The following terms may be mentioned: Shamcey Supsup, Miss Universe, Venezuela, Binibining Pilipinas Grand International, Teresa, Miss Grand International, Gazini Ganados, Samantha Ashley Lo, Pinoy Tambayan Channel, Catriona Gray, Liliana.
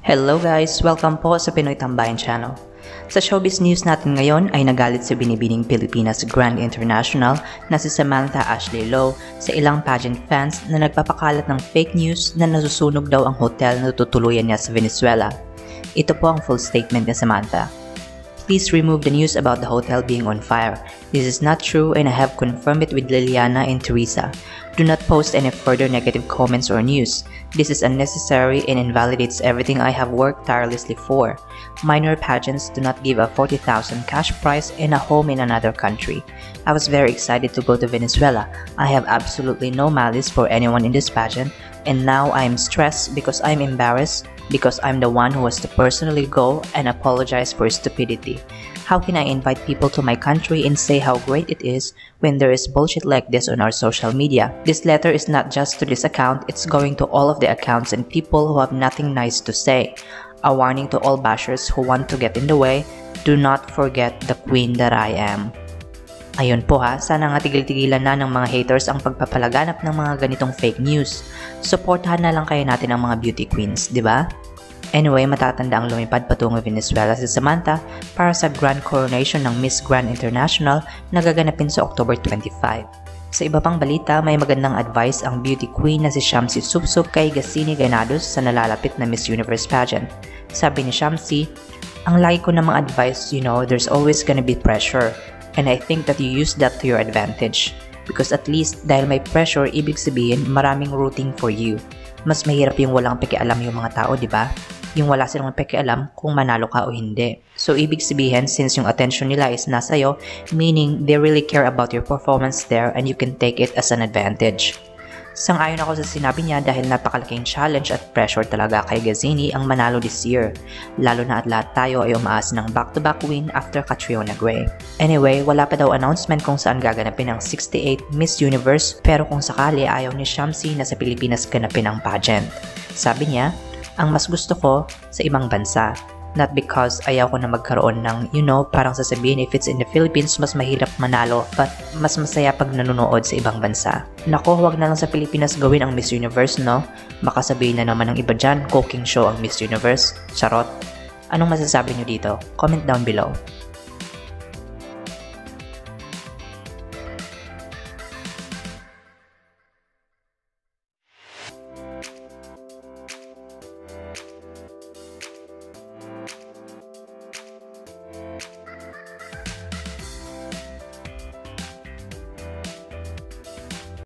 Hello guys! Welcome po sa Pinoy Tambayan Channel. Sa showbiz news natin ngayon ay nagalit sa Binibining Pilipinas Grand International na si Samantha Ashley Lo sa ilang pageant fans na nagpapakalat ng fake news na nasusunog daw ang hotel na tutuluyan niya sa Venezuela. Ito po ang full statement ni Samantha. Please remove the news about the hotel being on fire. This is not true and I have confirmed it with Liliana and Teresa. Do not post any further negative comments or news. This is unnecessary and invalidates everything I have worked tirelessly for. Minor pageants do not give a 40,000 cash prize and a home in another country. I was very excited to go to Venezuela. I have absolutely no malice for anyone in this pageant, and now I am stressed because I am embarrassed because I am the one who has to personally go and apologize for stupidity. How can I invite people to my country and say how great it is when there is bullshit like this on our social media? This letter is not just to this account, it's going to all of the accounts and people who have nothing nice to say. A warning to all bashers who want to get in the way, do not forget the queen that I am. Ayun po ha, sana nga tigil-tigilan na ng mga haters ang pagpapalaganap ng mga ganitong fake news. Supportahan na lang kayo natin ang mga beauty queens, di ba? Anyway, matatanda ang lumipad patungo Venezuela si Samantha para sa grand coronation ng Miss Grand International na gaganapin sa October 25. Sa iba pang balita, may magandang advice ang beauty queen na si Shamcey Supsup kay Gazini Ganados sa nalalapit na Miss Universe pageant. Sabi ni Shamcey, ang lagi ko namang advice, there's always gonna be pressure. And I think that you use that to your advantage. Because at least dahil may pressure, ibig sabihin maraming rooting for you. Mas mahirap yung walang pakialam yung mga tao, di ba? Yung wala silang pakialam kung manalo ka o hindi. So, ibig sabihin, since yung attention nila is nasa iyo, meaning they really care about your performance there and you can take it as an advantage. Sang-ayon ako sa sinabi niya dahil napakalaking challenge at pressure talaga kay Gazini ang manalo this year. Lalo na at lahat tayo ay umaas ng back-to-back win after Catriona Gray. Anyway, wala pa daw announcement kung saan gaganapin ang 68 Miss Universe pero kung sakali ayaw ni Shamcey na sa Pilipinas ganapin ang pageant. Sabi niya, ang mas gusto ko sa ibang bansa. Not because ayaw ko na magkaroon ng, parang sasabihin if it's in the Philippines, mas mahirap manalo, but mas masaya pag nanonood sa ibang bansa. Nako, huwag na lang sa Pilipinas gawin ang Miss Universe, no? Makasabihin na naman ng iba dyan, cooking show ang Miss Universe. Charot. Anong masasabi nyo dito? Comment down below.